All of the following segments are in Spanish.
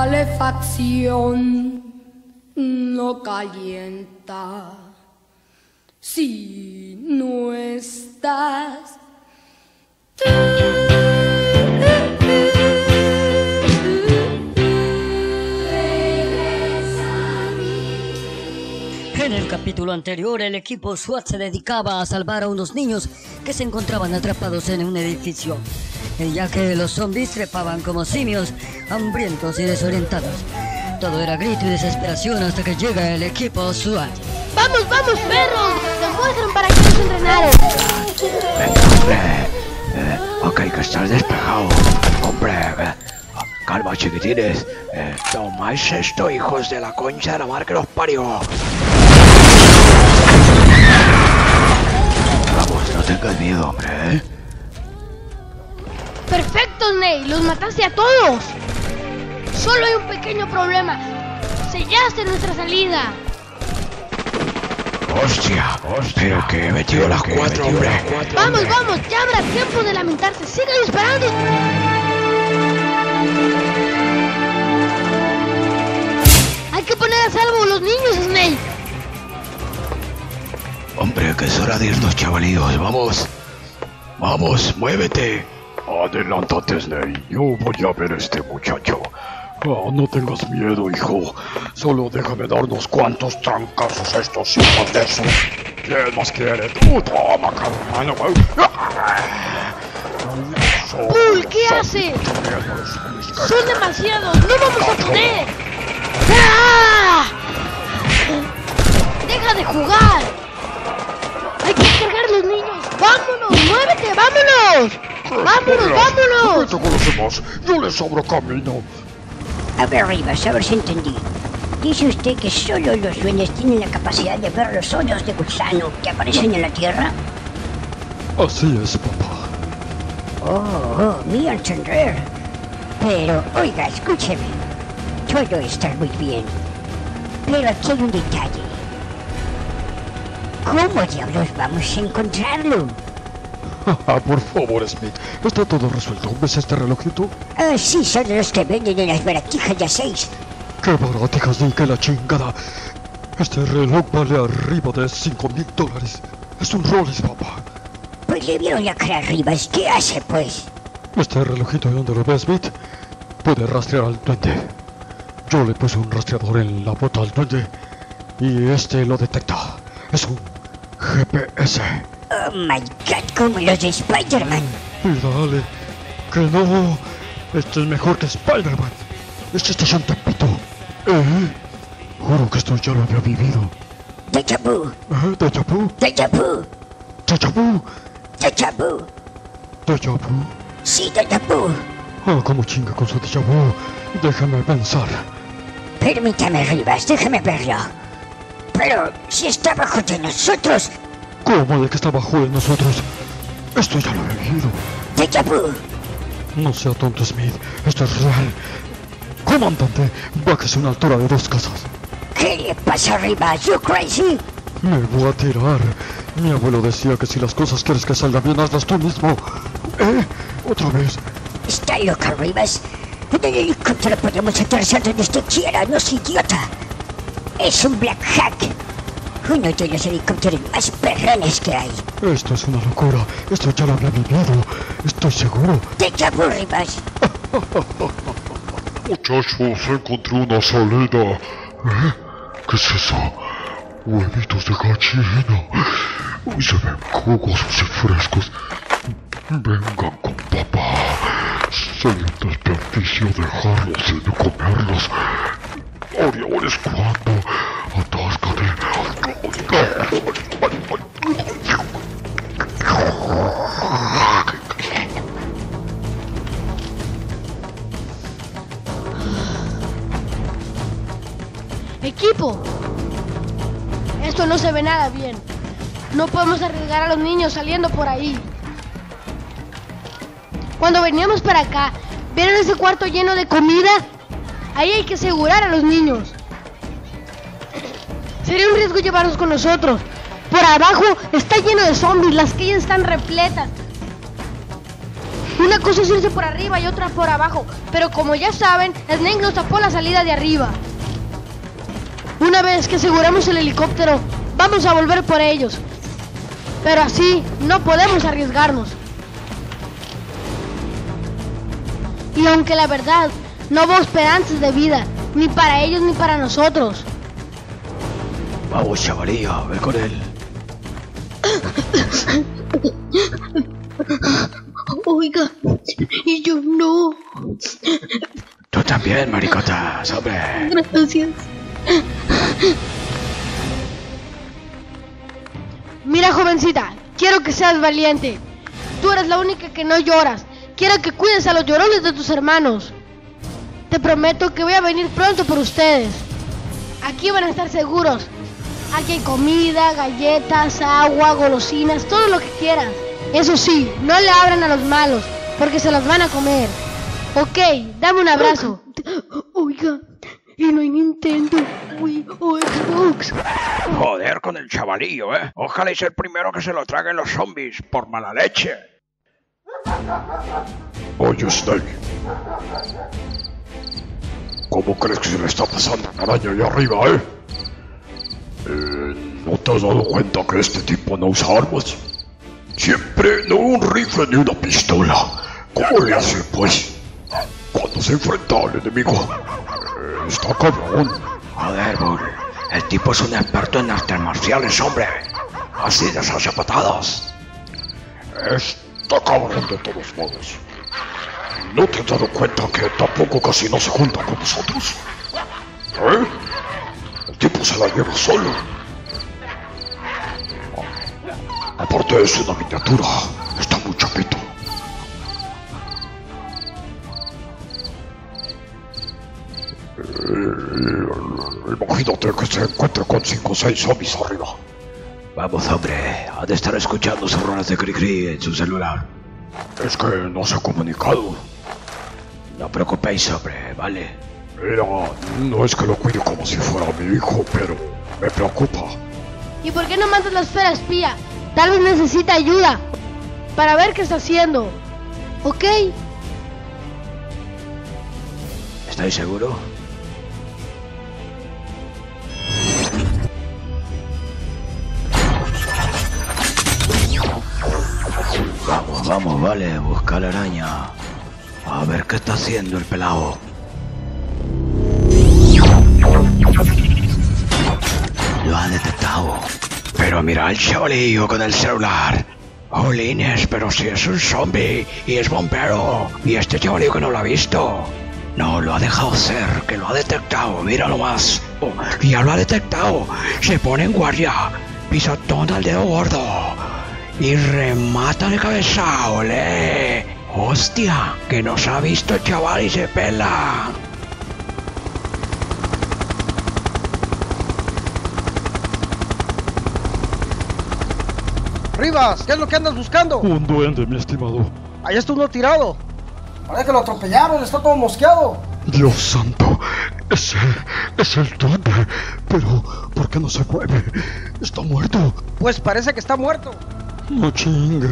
calefacción no calienta si no estás tú. En el capítulo anterior, el equipo SWAT se dedicaba a salvar a unos niños que se encontraban atrapados en un edificio, ya que los zombies trepaban como simios, hambrientos y desorientados. Todo era grito y desesperación hasta que llega el equipo SWAT. ¡Vamos, vamos, perros! ¡Nos muestran para que nos entrenaron! Ok, que estás despejado. Hombre, calma, chiquitines. Tomáis esto, hijos de la concha de la mar que los parió. Vamos, no tengas miedo, hombre, ¿eh? ¡Perfecto, Snake! ¡Los mataste a todos! Solo hay un pequeño problema. ¡Sellaste nuestra salida! ¡Hostia! ¡Hostia! ¡Pero que he metido las cuatro, hombre! ¡Vamos, vamos! ¡Ya habrá tiempo de lamentarse! ¡Sigan disparando! ¡Hay que poner a salvo a los niños, Snake! ¡Hombre, que es hora de irnos, chavalíos! ¡Vamos! ¡Vamos! ¡Muévete! Adelántate, Snake. Yo voy a ver a este muchacho. Oh, no tengas miedo, hijo. Solo déjame darnos cuantos trancazos a estos hijos de eso. ¿Quién más quiere? ¡Tú toma, cabrón! ¡Pool! ¿Qué haces? ¡Son demasiados! ¡No vamos a poder! ¡Ah! ¡Deja de jugar! ¡Hay que cargar a los niños! ¡Vámonos! ¡Muévete! ¡Vámonos! ¡Vámonos, vámonos! No te conocemos, yo les sobro camino. A ver, Rivas, a ver si entendí. ¿Dice usted que solo los duendes tienen la capacidad de ver los hoyos de gusano que aparecen en la tierra? Así es, papá. Oh, mi entender. Pero, oiga, escúcheme. Todo está muy bien. Pero aquí hay un detalle. ¿Cómo diablos vamos a encontrarlo? Por favor, Smith. Está todo resuelto. ¿Ves este relojito? Ah, sí, son los que venden en las baratijas de 6. ¡Qué baratijas ni que la chingada! Este reloj vale arriba de $5,000. Es un Rolex, papá. Pues le vieron la cara arriba. ¿Qué hace, pues? Este relojito, ¿de dónde lo ves, Smith? Puede rastrear al duende. Yo le puse un rastreador en la bota al duende y este lo detecta. Es un GPS. Oh my god, como los de Spider-Man. Dale, que no. Esto es mejor que Spider-Man. Esta estación te pito. Juro que esto ya lo había vivido. Déjà vu. Déjà vu. Déjà vu. Déjà vu. Déjà vu. Déjà vu. Sí, déjà vu. Ah, como chinga con su déjà vu. Déjame pensar. Permítame, Rivas, déjame verlo. Pero si está bajo de nosotros. ¿Cómo de que está bajo de nosotros? Esto ya lo he vivido. ¡Déjà vu! No sea tonto, Smith. Esto es real. Comandante, bájese a una altura de 2 casas. ¿Qué le pasa arriba? ¿You crazy? Me voy a tirar. Mi abuelo decía que si las cosas quieres que salgan bien, hazlas tú mismo. ¿Otra vez? Está loca, Rivas. En el helicóptero podemos aterrizar donde usted quiera, no es idiota. Es un black hack. Uno de los helicópteros más perrones que hay. Esto es una locura. Esto ya lo habrá vivido. Estoy seguro. ¡Déjà vu, Rivas! Muchachos, encontré una salida. ¿Qué es eso? Huevitos de gallina. Se ven jugosos y frescos. Vengan con papá. Sería un desperdicio dejarlos sin comerlos. Ahora es cuando. Atáscate. Equipo, esto no se ve nada bien. No podemos arriesgar a los niños saliendo por ahí. Cuando veníamos para acá, ¿vieron ese cuarto lleno de comida? Ahí hay que asegurar a los niños. Sería un riesgo llevarnos con nosotros. Por abajo está lleno de zombies, las calles están repletas. Una cosa es irse por arriba y otra por abajo, pero como ya saben, Snake nos tapó la salida de arriba. Una vez que aseguramos el helicóptero, vamos a volver por ellos. Pero así no podemos arriesgarnos. Y aunque la verdad, no hubo esperanzas de vida, ni para ellos ni para nosotros. Vamos, chavalilla, ve con él. Oiga, y yo no. Tú también, maricota, hombre. Gracias. Mira, jovencita, quiero que seas valiente. Tú eres la única que no lloras. Quiero que cuides a los llorones de tus hermanos. Te prometo que voy a venir pronto por ustedes. Aquí van a estar seguros. Aquí hay comida, galletas, agua, golosinas, todo lo que quieras. Eso sí, no le abran a los malos, porque se los van a comer. Ok, dame un abrazo. Oiga, y no hay Nintendo, Wii o Xbox. Joder con el chavalillo, ¿eh? Ojalá y sea el primero que se lo traguen los zombies por mala leche. Oye, Snake. ¿Cómo crees que se le está pasando a la araña allá arriba, eh? ¿No te has dado cuenta que este tipo no usa armas? Siempre no un rifle ni una pistola. ¿Cómo le hace, pues? Cuando se enfrenta al enemigo. Está cabrón. Joder, Bull. El tipo es un experto en artes marciales, hombre. Así les hace patadas. Está cabrón de todos modos. ¿No te has dado cuenta que tampoco casi no se junta con nosotros? ¿Eh? El tipo se la lleva solo. Aparte es una miniatura, está muy chapito. Imagínate que se encuentre con 5 o 6 zombies arriba. Vamos, hombre, ha de estar escuchando sus rolas de Cricri en su celular. Es que no se ha comunicado. No preocupéis, hombre, ¿vale? Mira, no es que lo cuide como si fuera mi hijo, pero me preocupa. ¿Y por qué no mandas la esfera espía? Tal vez necesita ayuda para ver qué está haciendo. ¿Ok? ¿Estáis seguro? Vamos, vamos, vale, busca la araña. A ver qué está haciendo el pelado. Lo ha detectado. Pero mira al chavalillo con el celular. Jolines, pero si es un zombie y es bombero. Y este chavalillo que no lo ha visto. No, lo ha dejado ser, que lo ha detectado. Míralo más. Oh, ya lo ha detectado. Se pone en guardia. Pisotón al dedo gordo. Y remata de cabeza, ole. Hostia, que nos ha visto el chaval y se pela. Rivas, ¿qué es lo que andas buscando? Un duende, mi estimado. Ahí está uno tirado. Parece que lo atropellaron, está todo mosqueado. Dios santo, ese es el duende. Pero, ¿por qué no se mueve? Está muerto. Pues parece que está muerto. No chingue,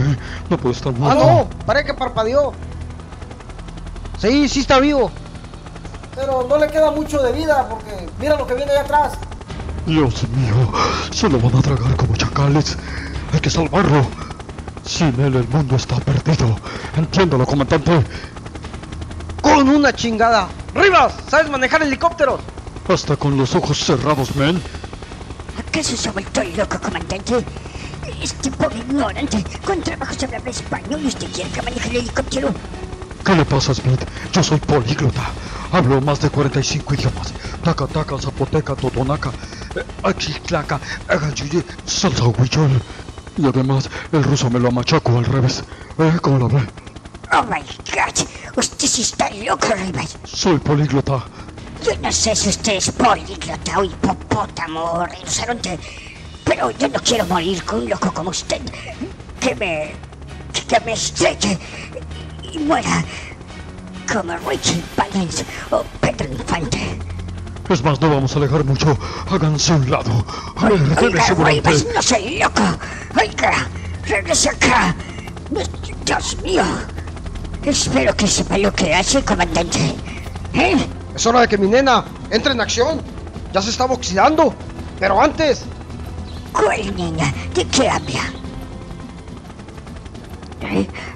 no puede estar muerto. Ah, no, parece que parpadeó. Sí, sí está vivo. Pero no le queda mucho de vida porque mira lo que viene allá atrás. Dios mío, se lo van a tragar como chacales. Hay que salvarlo. Sin él el mundo está perdido. Entiéndalo, comandante. Con una chingada. Rivas, ¿sabes manejar helicópteros? Hasta con los ojos cerrados, men. ¿Acaso se ha vuelto loco, comandante? Este pobre ignorante con trabajo se habla español y usted quiere que maneje el helicóptero. ¿Qué le pasa, Smith? Yo soy políglota. Hablo más de 45 idiomas. Taca, taca, zapoteca, totonaca, achiclaca, agachille, salsa huichol. Y además, el ruso me lo machaco al revés. ¿Cómo lo hablé? Oh my god, usted sí está loco, Rivas. Soy políglota. Yo no sé si usted es políglota o hipopótamo o rinoceronte, pero yo no quiero morir con un loco como usted. Que me estreche y muera como Richie Valens o Pedro Infante. Es más, no vamos a alejar mucho. Háganse a un lado. A ver, regrese, Rivas, no soy loco. Oiga, regrese acá. Dios mío. Espero que sepa lo que hace, comandante. ¿Eh? Es hora de que mi nena entre en acción. Ya se estaba oxidando. Pero antes... ¿Cuál nena? ¿De qué habla?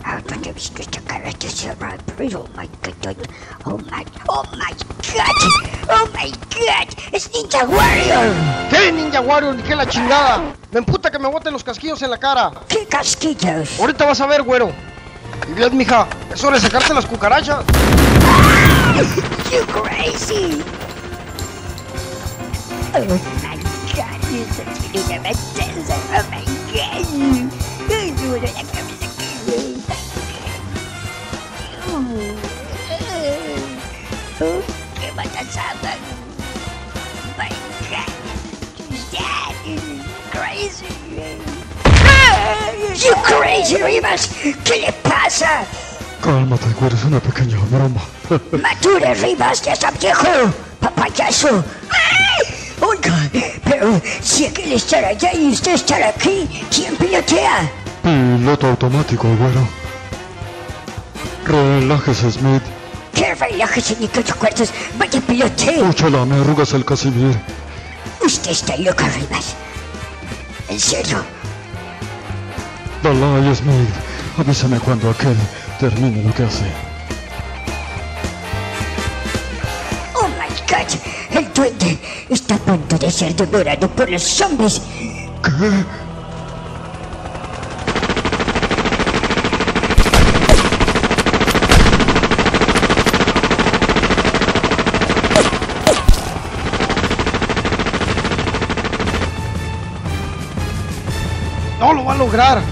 ¿A dónde he visto esta cara de cerrar? Oh my god. Oh my god. Es Ninja Warrior. ¿Qué Ninja Warrior? ¿Qué la chingada? Me emputa que me boten los casquillos en la cara. ¿Qué casquillos? Ahorita vas a ver, güero. Y bien, mija, es hora de sacarse las cucarachas. You crazy. Oh my god, eso es una matanza. Oh my god. Ay, me duele la cabeza. ¡Qué matanzada! ¡Oh my god! ¡Is that crazy! ¡You crazy, Rivas! ¿Qué le pasa? Cálmate, güey, es una pequeña broma. ¡Mature, Rivas! ¡Ya está viejo! ¡Papayazo! ¡Oiga! Pero si aquel estar allá y usted estar aquí, ¿quién pilotea? Piloto automático, güero. Relájese, Smith. ¡Que relájese, ni que te acuerdes! ¡Vaya piloteo! ¡Úchala, me arrugas el Casimir! Usted está loca, Rivas. ¿En serio? Dalai, Smith, avísame cuando aquel termine lo que hace. ¡Oh, my God! ¡El duende está a punto de ser devorado por los zombies! ¿Qué? ¡No lo va a lograr!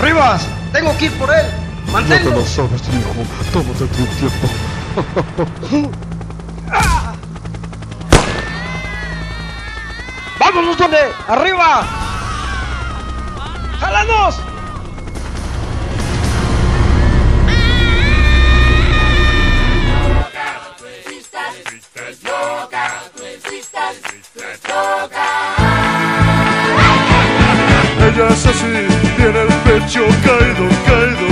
¡Rivas! ¡Tengo que ir por él! ¡Manténlo! No te lo sabes, hijo. Tómate tu tiempo. ¡Ah! ¡Vámonos, donde! ¡Arriba! ¡Jálanos! Ella es así, tiene el pecho caído, caído.